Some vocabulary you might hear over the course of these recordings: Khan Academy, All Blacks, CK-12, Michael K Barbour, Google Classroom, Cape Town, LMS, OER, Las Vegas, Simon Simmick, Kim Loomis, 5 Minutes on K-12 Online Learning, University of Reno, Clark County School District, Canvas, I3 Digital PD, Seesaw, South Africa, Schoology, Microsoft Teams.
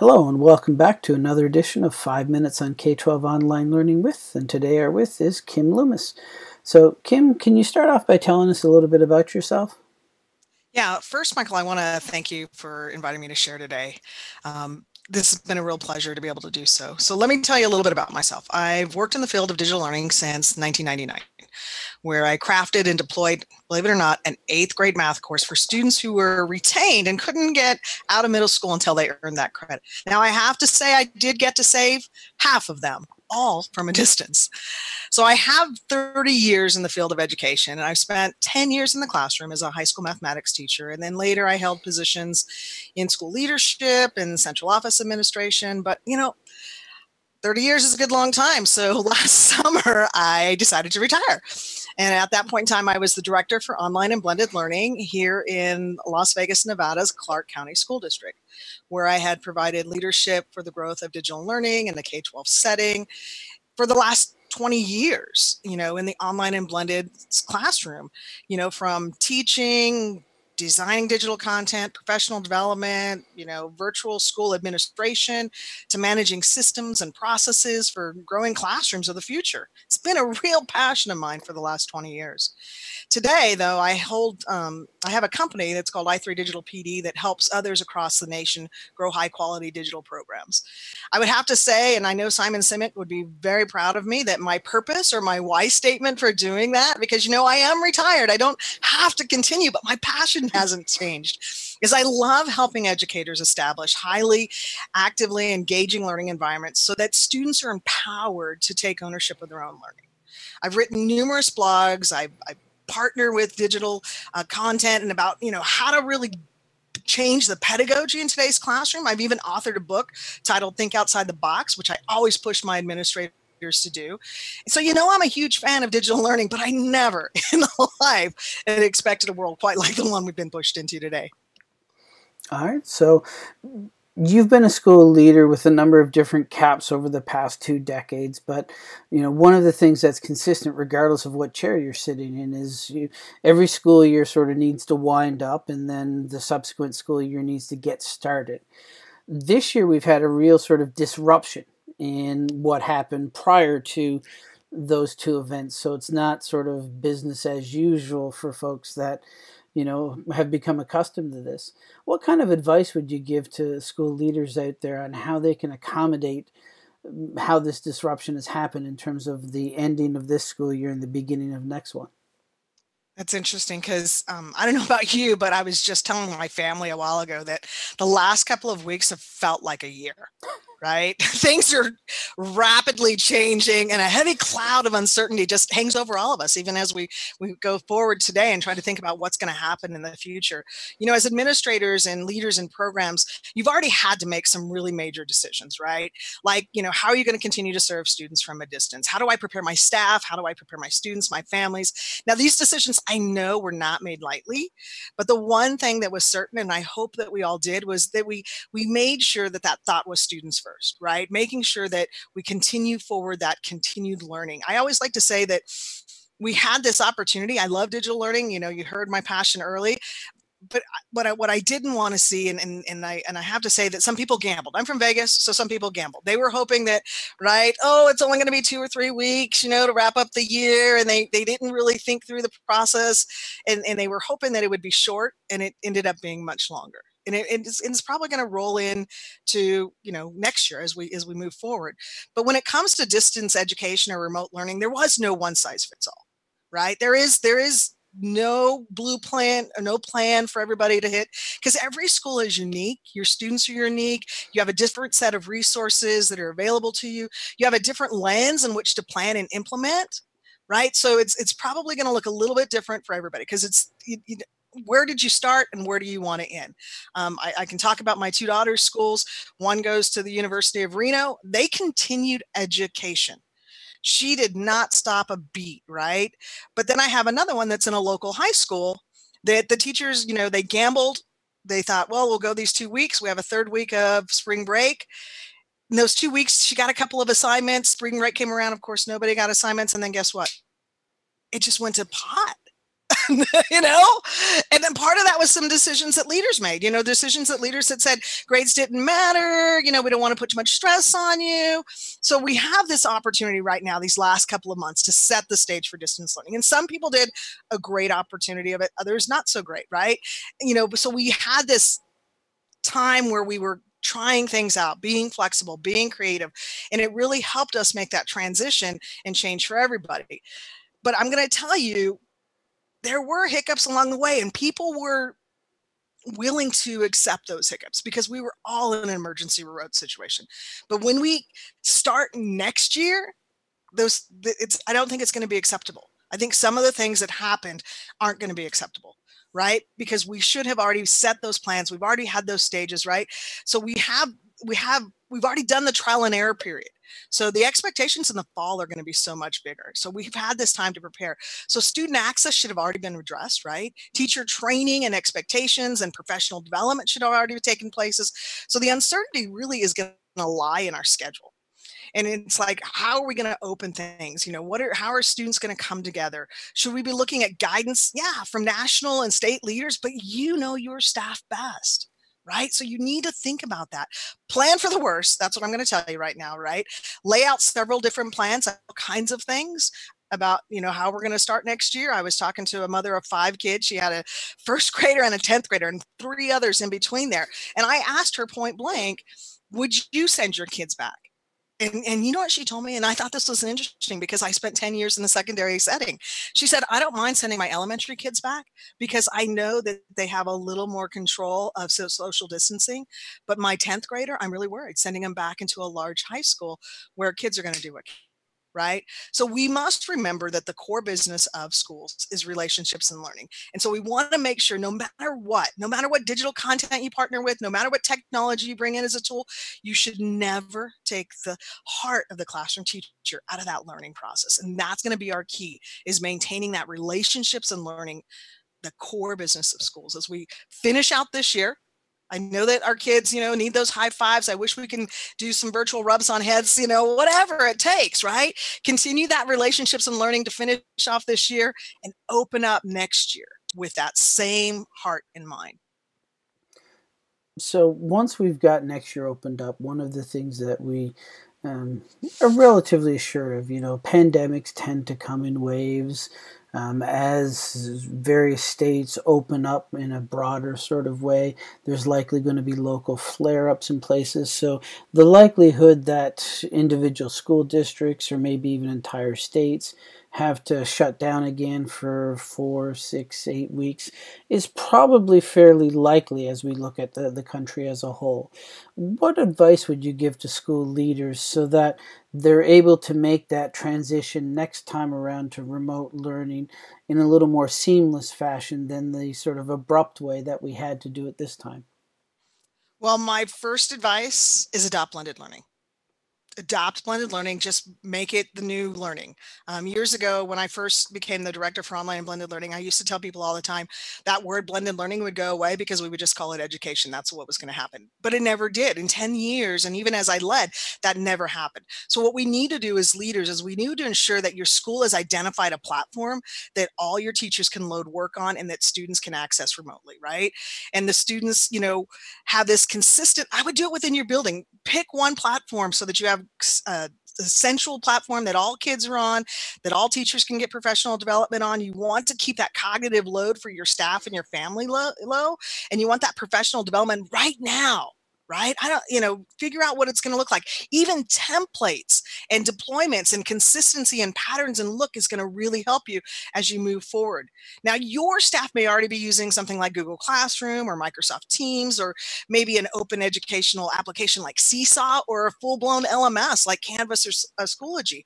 Hello and welcome back to another edition of 5 Minutes on K-12 Online Learning With, and today our with is Kim Loomis. So Kim, can you start off by telling us a little bit about yourself? Yeah, first Michael, I want to thank you for inviting me to share today. This has been a real pleasure to be able to do so. So let me tell you a little bit about myself. I've worked in the field of digital learning since 1999, where I crafted and deployed, believe it or not, an 8th grade math course for students who were retained and couldn't get out of middle school until they earned that credit. Now I have to say I did get to save half of them, all from a distance. So I have 30 years in the field of education, and I've spent 10 years in the classroom as a high school mathematics teacher, and then later I held positions in school leadership and central office administration. But you know, 30 years is a good long time. So last summer I decided to retire, and at that point in time I was the director for online and blended learning here in Las Vegas, Nevada's Clark County School District, where I had provided leadership for the growth of digital learning in the K-12 setting for the last 20 years, you know, in the online and blended classroom, you know, from teaching, designing digital content, professional development, you know, virtual school administration, to managing systems and processes for growing classrooms of the future. It's been a real passion of mine for the last 20 years. Today, though, I have a company that's called I3 Digital PD that helps others across the nation grow high-quality digital programs. I would have to say, and I know Simon Simmick would be very proud of me, that my purpose or my why statement for doing that, because, you know, I am retired. I don't have to continue, but my passion hasn't changed, is I love helping educators establish highly, actively engaging learning environments so that students are empowered to take ownership of their own learning. I've written numerous blogs. I partner with digital content and about, you know, how to really change the pedagogy in today's classroom. I've even authored a book titled Think Outside the Box, which I always push my administrators to do. So, you know, I'm a huge fan of digital learning, but I never in my life had expected a world quite like the one we've been pushed into today. All right. So you've been a school leader with a number of different caps over the past 2 decades, but, you know, one of the things that's consistent regardless of what chair you're sitting in is every school year sort of needs to wind up, and then the subsequent school year needs to get started. This year we've had a real sort of disruption in what happened prior to those 2 events. So it's not sort of business as usual for folks that, you know, have become accustomed to this. What kind of advice would you give to school leaders out there on how they can accommodate how this disruption has happened in terms of the ending of this school year and the beginning of next one? That's interesting because I don't know about you, but I was just telling my family a while ago that the last couple of weeks have felt like a year, right? Things are rapidly changing, and a heavy cloud of uncertainty just hangs over all of us, even as we go forward today and try to think about what's going to happen in the future. You know, as administrators and leaders in programs, you've already had to make some really major decisions, right? Like, you know, how are you going to continue to serve students from a distance? How do I prepare my staff? How do I prepare my students, my families? Now, these decisions I know were not made lightly, but the one thing that was certain, and I hope that we all did, was that we made sure that that thought was students first, right? Making sure that we continue forward that continued learning. I always like to say that we had this opportunity. I love digital learning. You know, you heard my passion early. But what I didn't want to see, and I have to say that some people gambled. I'm from Vegas, so some people gambled. They were hoping that, right, oh, it's only going to be 2 or 3 weeks, you know, to wrap up the year. And they didn't really think through the process. And they were hoping that it would be short, and it ended up being much longer. And it's probably going to roll in to, you know, next year as we move forward. But when it comes to distance education or remote learning, there was no one size fits all, right? There is no blueprint or no plan for everybody to hit, because every school is unique. Your students are unique. You have a different set of resources that are available to you. You have a different lens in which to plan and implement, right? So it's probably going to look a little bit different for everybody, because it's where did you start and where do you want to end? I can talk about my 2 daughters' schools. One goes to the University of Reno. They continued education. She did not stop a beat, right? But then I have another one that's in a local high school that the teachers, you know, they gambled. They thought, well, we'll go these 2 weeks. We have a 3rd week of spring break. In those 2 weeks, she got a couple of assignments. Spring break came around. Of course, nobody got assignments. And then guess what? It just went to pot. you know? And then part of that was some decisions that leaders made, you know, decisions that leaders had said, grades didn't matter, you know, we don't want to put too much stress on you. So we have this opportunity right now, these last couple of months, to set the stage for distance learning. And some people did a great opportunity of it, others not so great, right? You know, so we had this time where we were trying things out, being flexible, being creative. And it really helped us make that transition and change for everybody. But I'm going to tell you, there were hiccups along the way, and people were willing to accept those hiccups because we were all in an emergency road situation. But when we start next year, I don't think it's going to be acceptable. I think some of the things that happened aren't going to be acceptable, right? Because we should have already set those plans. We've already had those stages, right? So we've already done the trial and error period. So the expectations in the fall are going to be so much bigger. So we've had this time to prepare. So student access should have already been addressed, right? Teacher training and expectations and professional development should have already taken places. So the uncertainty really is going to lie in our schedule. And it's like, how are we going to open things? You know, how are students going to come together? Should we be looking at guidance? Yeah, from national and state leaders, but you know your staff best, right? So you need to think about that. Plan for the worst. That's what I'm going to tell you right now, right? Lay out several different plans, all kinds of things about, you know, how we're going to start next year. I was talking to a mother of 5 kids. She had a 1st grader and a 10th grader and 3 others in between there. And I asked her point blank, would you send your kids back? And you know what she told me? And I thought this was interesting because I spent 10 years in the secondary setting. She said, I don't mind sending my elementary kids back because I know that they have a little more control of social distancing. But my 10th grader, I'm really worried sending them back into a large high school where kids are going to do it, right? So we must remember that the core business of schools is relationships and learning. And so we want to make sure no matter what digital content you partner with, no matter what technology you bring in as a tool, you should never take the heart of the classroom teacher out of that learning process. And that's going to be our key, is maintaining that relationships and learning, the core business of schools. As we finish out this year, I know that our kids, you know, need those high fives. I wish we can do some virtual rubs on heads, you know, whatever it takes, right? Continue that relationships and learning to finish off this year and open up next year with that same heart in mind. So once we've got next year opened up, one of the things that we are relatively assured of, you know, pandemics tend to come in waves. As various states open up in a broader sort of way, there's likely going to be local flare-ups in places. So the likelihood that individual school districts or maybe even entire states have to shut down again for 4, 6, 8 weeks is probably fairly likely as we look at the country as a whole. What advice would you give to school leaders so that they're able to make that transition next time around to remote learning in a little more seamless fashion than the sort of abrupt way that we had to do it this time? Well, my first advice is adopt blended learning. Adopt blended learning, just make it the new learning. Years ago, when I first became the director for online and blended learning, I used to tell people all the time that word blended learning would go away because we would just call it education. That's what was going to happen. But it never did. In 10 years, and even as I led, that never happened. So what we need to do as leaders is we need to ensure that your school has identified a platform that all your teachers can load work on and that students can access remotely, right? And the students, you know, have this consistent, I would do it within your building. Pick one platform so that you have a central platform that all kids are on, that all teachers can get professional development on. You want to keep that cognitive load for your staff and your family low, and you want that professional development right now, right? Figure out what it's going to look like. Even templates and deployments and consistency and patterns and look is going to really help you as you move forward. Now, your staff may already be using something like Google Classroom or Microsoft Teams, or maybe an open educational application like Seesaw, or a full-blown LMS like Canvas or Schoology.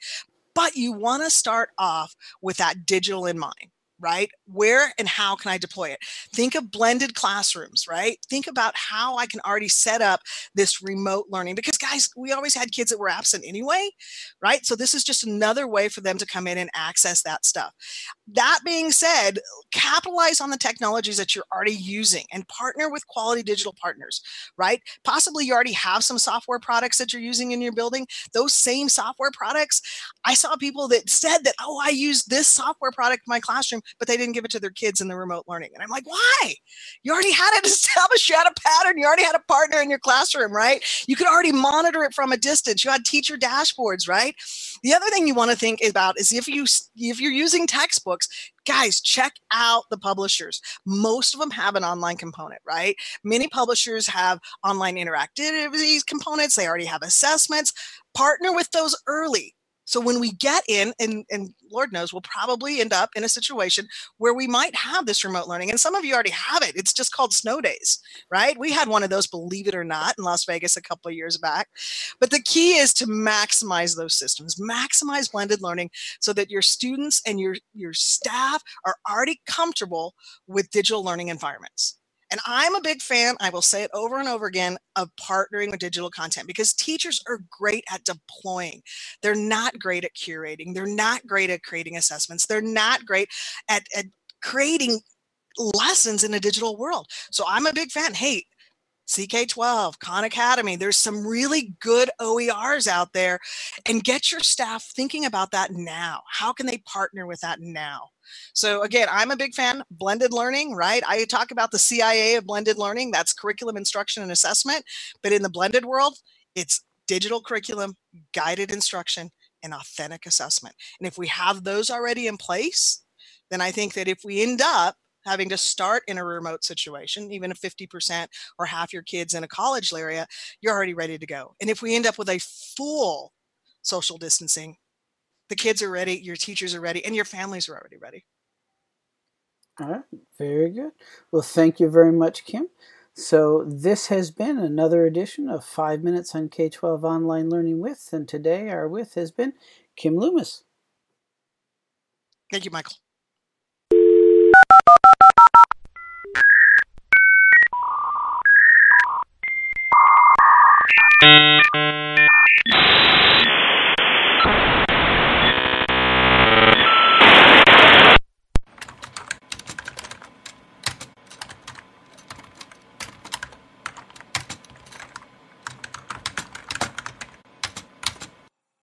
But you want to start off with that digital in mind. Right? Where and how can I deploy it? Think of blended classrooms, right? Think about how I can already set up this remote learning, because guys, we always had kids that were absent anyway, right? So this is just another way for them to come in and access that stuff. That being said, capitalize on the technologies that you're already using and partner with quality digital partners, right? Possibly you already have some software products that you're using in your building. Those same software products, I saw people that said that, oh, I used this software product in my classroom, but they didn't give it to their kids in the remote learning. And I'm like, why? You already had it established, you had a pattern, you already had a partner in your classroom, right? You could already monitor it from a distance. You had teacher dashboards, right? The other thing you want to think about is if you're using textbooks, guys, check out the publishers. Most of them have an online component, right? Many publishers have online interactivity components. They already have assessments. Partner with those early. So when we get in, and Lord knows, we'll probably end up in a situation where we might have this remote learning. And some of you already have it. It's just called snow days, right? We had one of those, believe it or not, in Las Vegas a couple of years back. But the key is to maximize those systems, maximize blended learning so that your students and your staff are already comfortable with digital learning environments. And I'm a big fan, I will say it over and over again, of partnering with digital content because teachers are great at deploying. They're not great at curating. They're not great at creating assessments. They're not great at creating lessons in a digital world. So I'm a big fan. Hey, CK-12, Khan Academy, there's some really good OERs out there, and get your staff thinking about that now. How can they partner with that now? So again, I'm a big fan, blended learning, right? I talk about the CIA of blended learning, that's curriculum, instruction, and assessment. But in the blended world, it's digital curriculum, guided instruction, and authentic assessment. And if we have those already in place, then I think that if we end up having to start in a remote situation, even if 50% or half your kids in a college area, you're already ready to go. And if we end up with a full social distancing, the kids are ready, your teachers are ready, and your families are already ready. All right, very good. Well, thank you very much, Kim. So this has been another edition of 5 Minutes on K-12 Online Learning With, and today our with has been Kim Loomis. Thank you, Michael.